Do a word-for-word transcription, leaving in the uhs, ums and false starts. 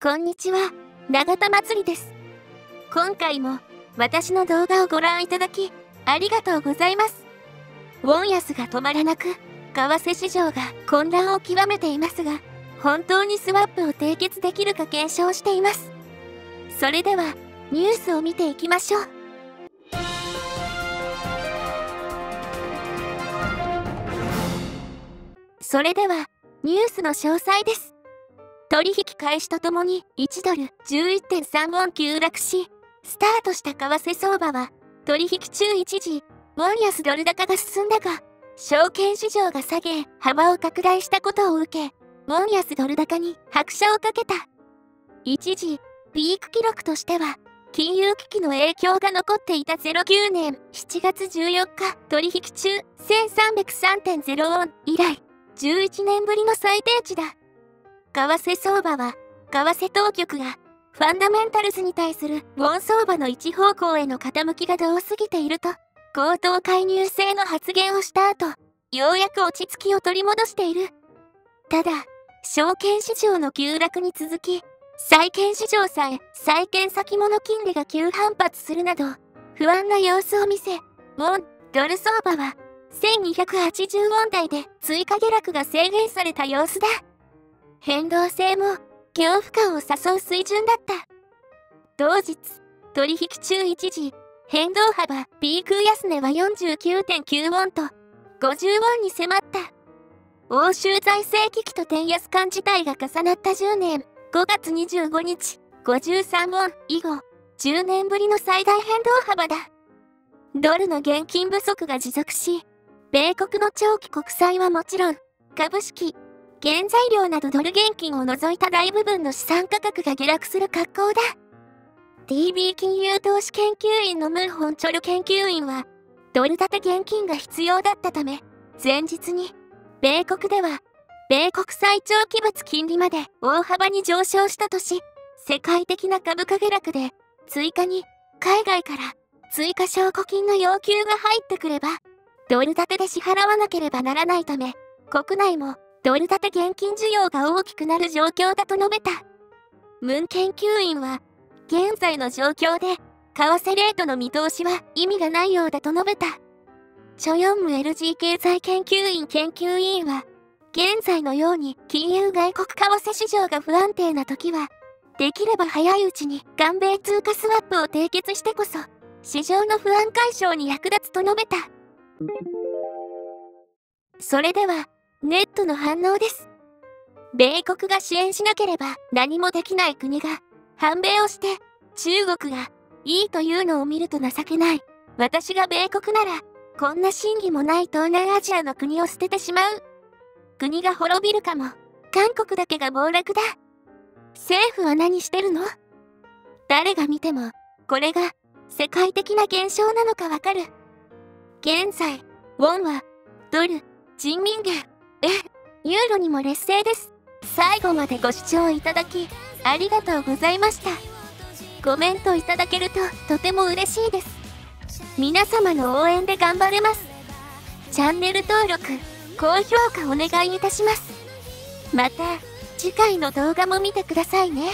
こんにちは、永田まつりです。今回も私の動画をご覧いただきありがとうございます。ウォン安が止まらなく、為替市場が混乱を極めていますが、本当にスワップを締結できるか検証しています。それではニュースを見ていきましょう。それではニュースの詳細です。取引開始とともにいちドルじゅういってんさんウォン急落し、スタートした為替相場は取引中一時、ウォン安ドル高が進んだが、証券市場が下げ、幅を拡大したことを受け、ウォン安ドル高に拍車をかけた。一時、ピーク記録としては、金融危機の影響が残っていたゼロきゅうねんしちがつじゅうよっか取引中 せんさんびゃくさんてんゼロウォン以来、じゅういちねんぶりの最低値だ。為替相場は、為替当局が、ファンダメンタルズに対するウォン相場の一方向への傾きが遠すぎていると、強盗介入性の発言をした後、ようやく落ち着きを取り戻している。ただ、証券市場の急落に続き、債券市場さえ債券先物金利が急反発するなど、不安な様子を見せ、ウォン・ドル相場は、せんにひゃくはちじゅうウォンだいで追加下落が制限された様子だ。変動性も恐怖感を誘う水準だった。同日、取引中一時、変動幅ピーク安値は よんじゅうきゅうてんきゅうウォンとごじゅうウォンに迫った。欧州財政危機と天安間事態が重なったじゅうねんごがつにじゅうごにち、ごじゅうさんウォン以後、じゅうねんぶりの最大変動幅だ。ドルの現金不足が持続し、米国の長期国債はもちろん、株式、原材料などドル現金を除いた大部分の資産価格が下落する格好だ。ディービー 金融投資研究院のムン・ホン・チョル研究員は、ドル建て現金が必要だったため、前日に、米国では、米国債長期物金利まで大幅に上昇したとし、世界的な株価下落で、追加に、海外から、追加証拠金の要求が入ってくれば、ドル建てで支払わなければならないため、国内もドル建て現金需要が大きくなる状況だと述べた。ムン研究員は、現在の状況で、為替レートの見通しは意味がないようだと述べた。チョヨンム エルジー 経済研究院研究員は、現在のように金融外国為替市場が不安定な時は、できれば早いうちに韓米通貨スワップを締結してこそ、市場の不安解消に役立つと述べた。それでは、ネットの反応です。米国が支援しなければ何もできない国が、反米をして、中国がいいというのを見ると情けない。私が米国なら、こんな審議もない東南アジアの国を捨ててしまう。国が滅びるかも、韓国だけが暴落だ。政府は何してるの？誰が見ても、これが世界的な現象なのかわかる。現在、ウォンは、ドル、人民元、え、ユーロにも劣勢です。最後までご視聴いただき、ありがとうございました。コメントいただけるととても嬉しいです。皆様の応援で頑張れます。チャンネル登録、高評価お願いいたします。また、次回の動画も見てくださいね。